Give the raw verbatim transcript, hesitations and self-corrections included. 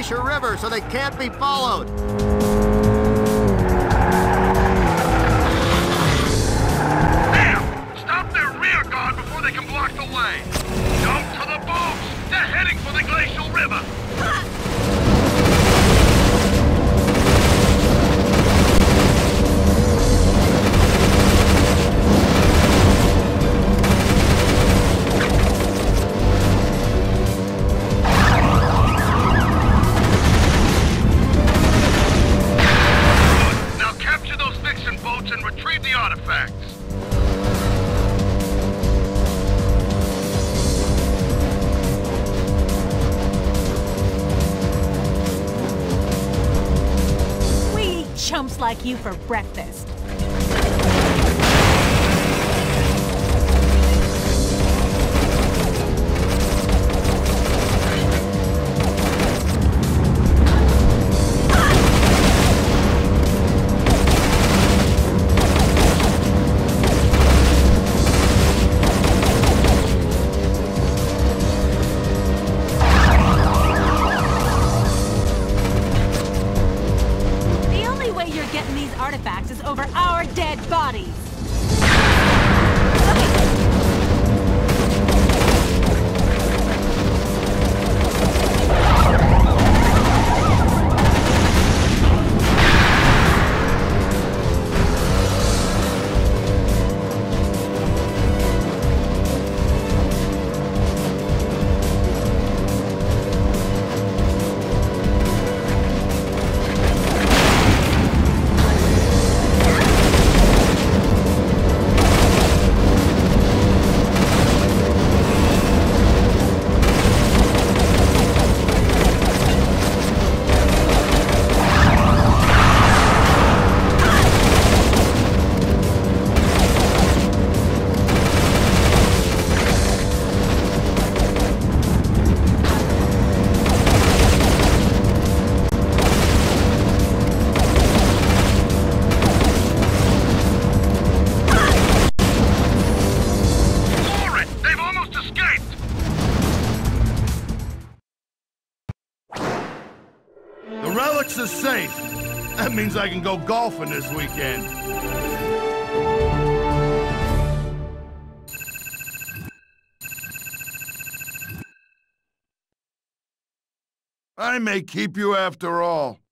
Glacier River so they can't be followed. Damn! Stop their rear guard before they can block the way. Jump to the boats! They're heading for the Glacial River! Chumps like you for breakfast. Artifacts is over our dead bodies. Relics are safe. That means I can go golfing this weekend. I may keep you after all.